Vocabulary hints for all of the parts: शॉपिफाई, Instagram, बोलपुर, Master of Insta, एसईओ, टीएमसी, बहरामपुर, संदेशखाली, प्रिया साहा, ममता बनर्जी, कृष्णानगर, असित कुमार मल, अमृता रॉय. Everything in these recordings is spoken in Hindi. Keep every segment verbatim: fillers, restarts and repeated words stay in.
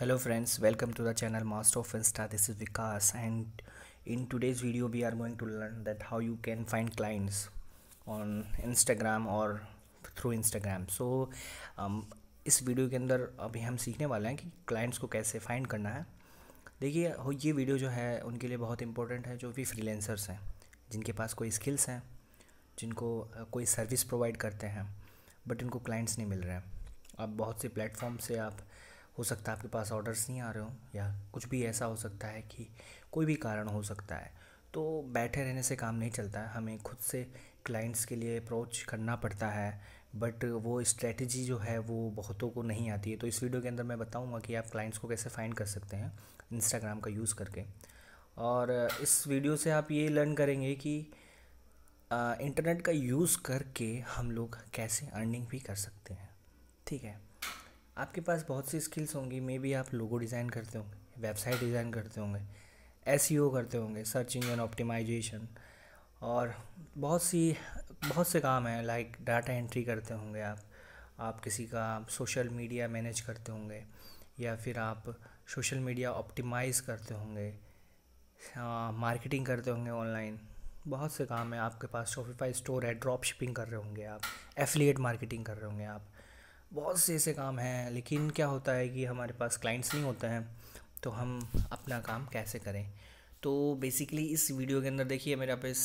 Hello friends, welcome to the channel Master of Insta. This is Vikas, and in today's video we are going to learn that how you can find clients on Instagram or through Instagram. So um, इस वीडियो के अंदर अभी हम सीखने वाले हैं कि क्लाइंट्स को कैसे फाइंड करना है. देखिए, ये वीडियो जो है उनके लिए बहुत इंपॉर्टेंट है जो भी फ्रीलांसर्स हैं, जिनके पास कोई स्किल्स हैं, जिनको कोई सर्विस प्रोवाइड करते हैं बट उनको क्लाइंट्स नहीं मिल रहे हैं. आप बहुत से प्लेटफॉर्म से आप हो सकता है आपके पास ऑर्डर्स नहीं आ रहे हो या कुछ भी ऐसा हो सकता है कि कोई भी कारण हो सकता है. तो बैठे रहने से काम नहीं चलता है, हमें खुद से क्लाइंट्स के लिए अप्रोच करना पड़ता है. बट वो स्ट्रेटजी जो है वो बहुतों को नहीं आती है. तो इस वीडियो के अंदर मैं बताऊंगा कि आप क्लाइंट्स को कैसे फाइंड कर सकते हैं इंस्टाग्राम का यूज़ करके. और इस वीडियो से आप ये लर्न करेंगे कि इंटरनेट का यूज़ करके हम लोग कैसे अर्निंग भी कर सकते हैं. ठीक है, आपके पास बहुत सी स्किल्स होंगी. मे बी आप लोगो डिज़ाइन करते होंगे, वेबसाइट डिज़ाइन करते होंगे, एसईओ करते होंगे, सर्च इंजन ऑप्टिमाइजेशन, और बहुत सी बहुत से काम हैं. लाइक डाटा एंट्री करते होंगे, आप आप किसी का सोशल मीडिया मैनेज करते होंगे, या फिर आप सोशल मीडिया ऑप्टिमाइज़ करते होंगे, मार्केटिंग करते होंगे ऑनलाइन. बहुत से काम हैं. आपके पास शॉपिफाई स्टोर है, ड्रॉप शिपिंग कर रहे होंगे आप, एफिलिएट मार्केटिंग कर रहे होंगे आप. बहुत से ऐसे काम हैं. लेकिन क्या होता है कि हमारे पास क्लाइंट्स नहीं होते हैं, तो हम अपना काम कैसे करें. तो बेसिकली इस वीडियो के अंदर देखिए, मेरे आप इस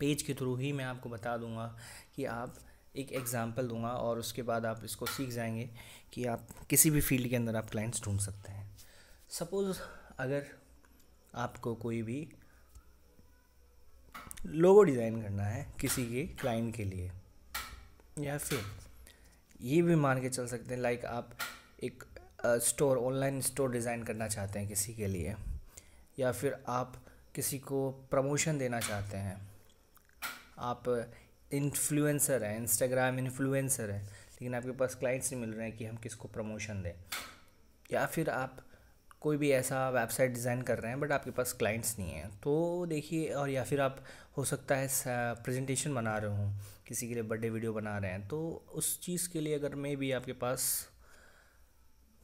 पेज के थ्रू ही मैं आपको बता दूंगा कि आप एक एग्ज़ाम्पल दूंगा और उसके बाद आप इसको सीख जाएंगे कि आप किसी भी फील्ड के अंदर आप क्लाइंट्स ढूंढ सकते हैं. सपोज़ अगर आपको कोई भी लोगो डिज़ाइन करना है किसी के क्लाइंट के लिए, या फिर ये भी मान के चल सकते हैं लाइक आप एक स्टोर ऑनलाइन स्टोर डिज़ाइन करना चाहते हैं किसी के लिए, या फिर आप किसी को प्रमोशन देना चाहते हैं, आप इन्फ्लुएंसर हैं, इंस्टाग्राम इन्फ्लुएंसर हैं, लेकिन आपके पास क्लाइंट्स नहीं मिल रहे हैं कि हम किसको प्रमोशन दें, या फिर आप कोई भी ऐसा वेबसाइट डिज़ाइन कर रहे हैं बट आपके पास क्लाइंट्स नहीं हैं. तो देखिए, और या फिर आप हो सकता है प्रेजेंटेशन बना रहे हो किसी के लिए, बर्थडे वीडियो बना रहे हैं, तो उस चीज़ के लिए अगर मे भी आपके पास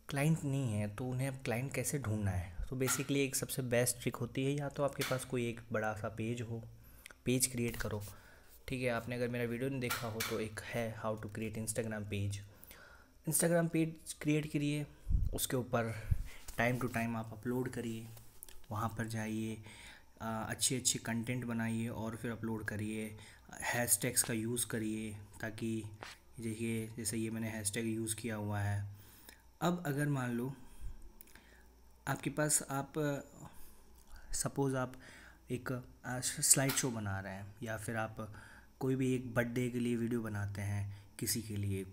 क्लाइंट नहीं है तो उन्हें आप क्लाइंट कैसे ढूंढना है. तो बेसिकली एक सबसे बेस्ट ट्रिक होती है, या तो आपके पास कोई एक बड़ा सा पेज हो, पेज क्रिएट करो. ठीक है, आपने अगर मेरा वीडियो नहीं देखा हो तो एक है how to create Instagram page. Instagram page create करिए, उसके ऊपर टाइम टू टाइम आप अपलोड करिए, वहाँ पर जाइए, अच्छे अच्छे कंटेंट बनाइए और फिर अपलोड करिए. हैशटैग्स का यूज़ करिए, ताकि देखिए जैसे ये मैंने हैशटैग यूज़ किया हुआ है. अब अगर मान लो आपके पास आप सपोज़ आप एक स्लाइड शो बना रहे हैं, या फिर आप कोई भी एक बर्थडे के लिए वीडियो बनाते हैं किसी के लिए,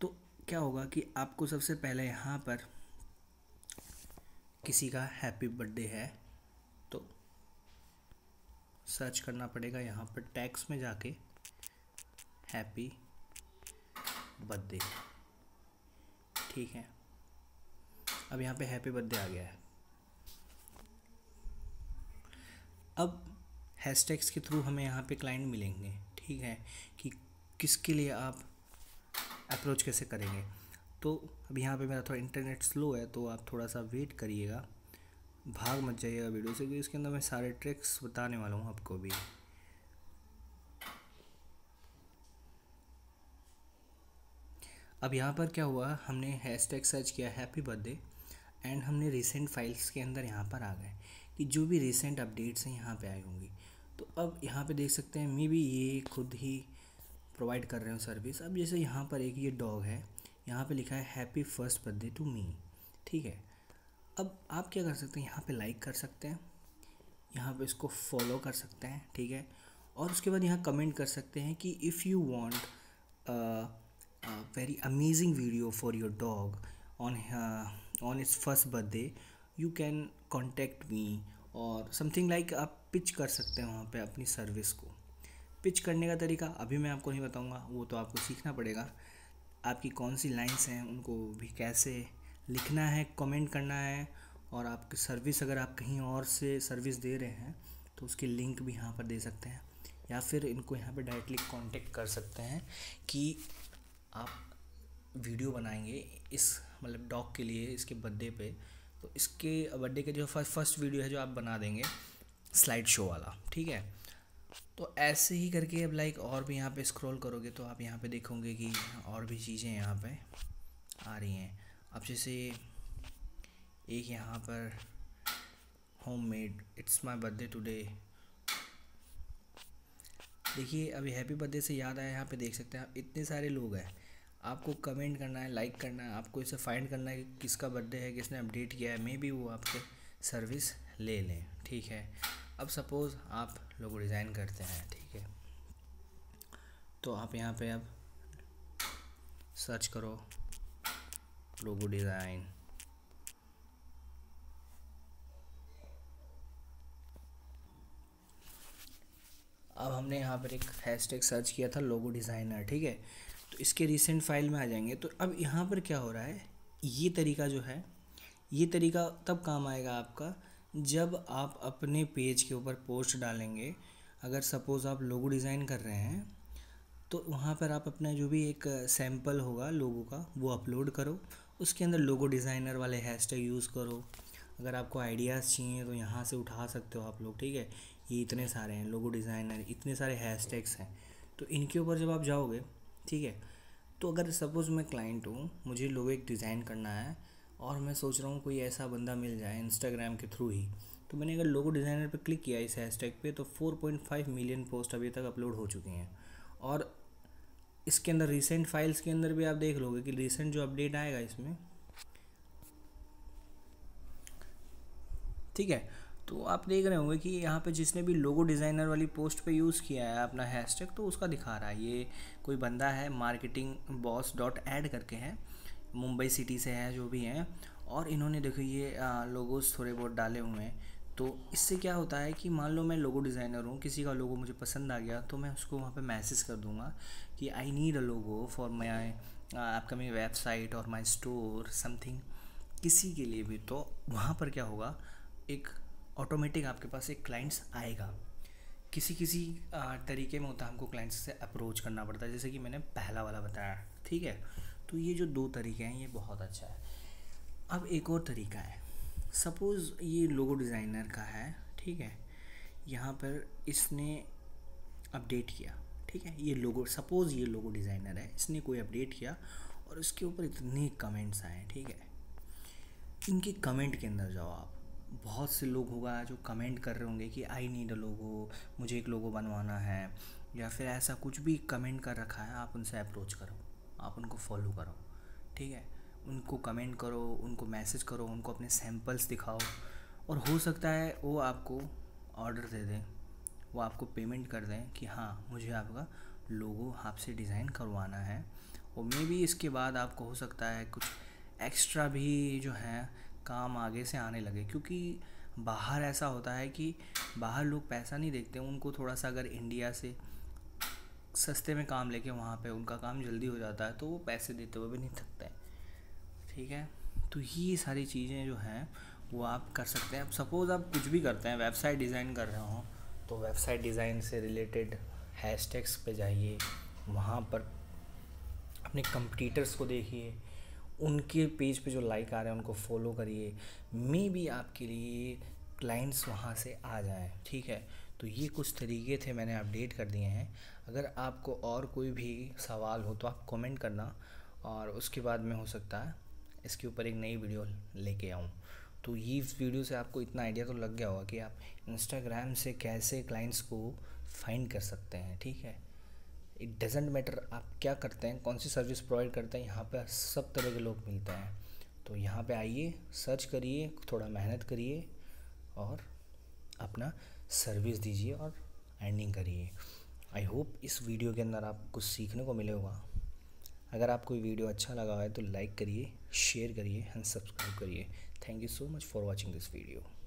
तो क्या होगा कि आपको सबसे पहले यहाँ पर किसी का हैप्पी बर्थडे है तो सर्च करना पड़ेगा. यहाँ पर टैग्स में जाके हैप्पी बर्थडे, ठीक है, अब यहाँ पे हैप्पी बर्थडे आ गया है. अब हैशटैग्स के थ्रू हमें यहाँ पे क्लाइंट मिलेंगे. ठीक है, कि किसके लिए आप अप्रोच कैसे करेंगे. तो अब यहाँ पे मेरा थोड़ा इंटरनेट स्लो है, तो आप थोड़ा सा वेट करिएगा, भाग मत जाइएगा वीडियो से, क्योंकि इसके अंदर मैं सारे ट्रिक्स बताने वाला हूँ आपको भी. अब यहाँ पर क्या हुआ, हमने हैशटैग सर्च किया हैप्पी बर्थडे, एंड हमने रिसेंट फाइल्स के अंदर यहाँ पर आ गए कि जो भी रिसेंट अपडेट्स हैं यहाँ पे आई होंगी. तो अब यहाँ पे देख सकते हैं मे बी ये खुद ही प्रोवाइड कर रहे हो सर्विस. अब जैसे यहाँ पर एक ये डॉग है, यहाँ पे लिखा है happy first birthday to me. ठीक है, अब आप क्या कर सकते हैं, यहाँ पे लाइक कर सकते हैं, यहाँ पे इसको फॉलो कर सकते हैं. ठीक है, और उसके बाद यहाँ कमेंट कर सकते हैं कि if you want very amazing video for your dog on on its first birthday you can contact me, और समथिंग लाइक आप पिच कर सकते हैं वहाँ पर अपनी सर्विस को. पिच करने का तरीका अभी मैं आपको नहीं बताऊँगा, वो तो आपको सीखना पड़ेगा. आपकी कौन सी लाइन्स हैं, उनको भी कैसे लिखना है, कमेंट करना है, और आपकी सर्विस अगर आप कहीं और से सर्विस दे रहे हैं तो उसकी लिंक भी यहाँ पर दे सकते हैं, या फिर इनको यहाँ पर डायरेक्टली कांटेक्ट कर सकते हैं कि आप वीडियो बनाएंगे इस मतलब डॉग के लिए इसके बर्थडे पे, तो इसके बर्थडे के जो फर्स्ट वीडियो है जो आप बना देंगे स्लाइड शो वाला, ठीक है। तो ऐसे ही करके अब लाइक और भी यहाँ पे स्क्रॉल करोगे तो आप यहाँ पे देखोगे कि और भी चीज़ें यहाँ पे आ रही हैं। अब जैसे एक यहाँ पर homemade it's my birthday today, देखिए अभी हैप्पी बर्थडे से याद आया, यहाँ पे देख सकते हैं आप इतने सारे लोग हैं। आपको कमेंट करना है, लाइक करना है, आपको इसे फाइंड करना है कि किसका बर्थडे है, किसने अपडेट किया है, मे बी वो आपके सर्विस ले लें, ठीक है। अब सपोज़ आप लोगो डिज़ाइन करते हैं, ठीक है, तो आप यहाँ पे अब सर्च करो लोगो डिज़ाइन, अब हमने यहाँ पर एक हैशटैग सर्च किया था लोगो डिज़ाइनर, ठीक है, तो इसके रिसेंट फाइल में आ जाएंगे। तो अब यहाँ पर क्या हो रहा है, ये तरीका जो है ये तरीका तब काम आएगा आपका जब आप अपने पेज के ऊपर पोस्ट डालेंगे। अगर सपोज़ आप लोगो डिज़ाइन कर रहे हैं तो वहाँ पर आप अपना जो भी एक सैम्पल होगा लोगो का वो अपलोड करो, उसके अंदर लोगो डिज़ाइनर वाले हैशटैग यूज़ करो। अगर आपको आइडियाज़ चाहिए तो यहाँ से उठा सकते हो आप लोग, ठीक है, ये इतने सारे हैं लोगो डिज़ाइनर, इतने सारे हैशटैग्स हैं, तो इनके ऊपर जब आप जाओगे, ठीक है। तो अगर सपोज़ मैं क्लाइंट हूँ, मुझे लोगो एक डिज़ाइन करना है और मैं सोच रहा हूँ कोई ऐसा बंदा मिल जाए इंस्टाग्राम के थ्रू ही, तो मैंने अगर लोगो डिज़ाइनर पे क्लिक किया इस हैशटैग पे तो चार पॉइंट पाँच मिलियन पोस्ट अभी तक अपलोड हो चुकी हैं। और इसके अंदर रिसेंट फाइल्स के अंदर भी आप देख लोगे कि रिसेंट जो अपडेट आएगा इसमें, ठीक है। तो आप देख रहे होंगे कि यहाँ पे जिसने भी लोगो डिज़ाइनर वाली पोस्ट पे यूज़ किया है अपना हैशटैग तो उसका दिखा रहा है। ये कोई बंदा है मार्केटिंग बॉस डॉट ऐड करके है, मुंबई सिटी से है जो भी हैं, और इन्होंने देखो ये लोगोस थोड़े बहुत डाले हुए हैं। तो इससे क्या होता है कि मान लो मैं लोगो डिज़ाइनर हूँ, किसी का लोगो मुझे पसंद आ गया तो मैं उसको वहाँ पे मैसेज कर दूँगा कि I need a logo for my upcoming website और माय स्टोर समथिंग, किसी के लिए भी। तो वहाँ पर क्या होगा, एक ऑटोमेटिक आपके पास एक क्लाइंट्स आएगा। किसी किसी तरीके में होता है, हमको क्लाइंट्स से अप्रोच करना पड़ता है, जैसे कि मैंने पहला वाला बताया, ठीक है। तो ये जो दो तरीके हैं ये बहुत अच्छा है। अब एक और तरीका है, सपोज़ ये लोगो डिज़ाइनर का है, ठीक है, यहाँ पर इसने अपडेट किया, ठीक है, ये लोगो सपोज़ ये लोगो डिज़ाइनर है, इसने कोई अपडेट किया और उसके ऊपर इतने कमेंट्स आए, ठीक है। इनके कमेंट के अंदर जाओ आप, बहुत से लोग होगा जो कमेंट कर रहे होंगे कि आई नीड अ लोगो, मुझे एक लोगो बनवाना है, या फिर ऐसा कुछ भी कमेंट कर रखा है। आप उनसे अप्रोच करो, आप उनको फॉलो करो, ठीक है, उनको कमेंट करो, उनको मैसेज करो, उनको अपने सैम्पल्स दिखाओ, और हो सकता है वो आपको ऑर्डर दे दें, वो आपको पेमेंट कर दें कि हाँ मुझे आपका लोगो आपसे डिज़ाइन करवाना है। और मे भी इसके बाद आपको हो सकता है कुछ एक्स्ट्रा भी जो है काम आगे से आने लगे, क्योंकि बाहर ऐसा होता है कि बाहर लोग पैसा नहीं देखते, उनको थोड़ा सा अगर इंडिया से सस्ते में काम लेके वहाँ पे उनका काम जल्दी हो जाता है तो वो पैसे देते हुए भी नहीं थकते हैं, ठीक है। तो ये सारी चीज़ें जो हैं वो आप कर सकते हैं। अब सपोज़ आप कुछ भी करते हैं, वेबसाइट डिज़ाइन कर रहे हो तो वेबसाइट डिज़ाइन से रिलेटेड हैशटैग्स पे जाइए, वहाँ पर अपने कंपटीटर्स को देखिए, उनके पेज पे जो लाइक आ रहे हैं उनको फॉलो करिए, मे भी आपके लिए क्लाइंट्स वहाँ से आ जाएँ, ठीक है। तो ये कुछ तरीके थे मैंने अपडेट कर दिए हैं। अगर आपको और कोई भी सवाल हो तो आप कमेंट करना, और उसके बाद में हो सकता है इसके ऊपर एक नई वीडियो लेके आऊँ। तो ये इस वीडियो से आपको इतना आइडिया तो लग गया होगा कि आप इंस्टाग्राम से कैसे क्लाइंट्स को फाइंड कर सकते हैं, ठीक है। इट डजेंट मैटर आप क्या करते हैं, कौन सी सर्विस प्रोवाइड करते हैं, यहाँ पर सब तरह के लोग मिलते हैं। तो यहाँ पर आइए, सर्च करिए, थोड़ा मेहनत करिए और अपना सर्विस दीजिए और अर्निंग करिए। आई होप इस वीडियो के अंदर आप कुछ सीखने को मिलेगा। अगर आपको ये वीडियो अच्छा लगा है तो लाइक करिए, शेयर करिए एंड सब्सक्राइब करिए। Thank you so much for watching this video.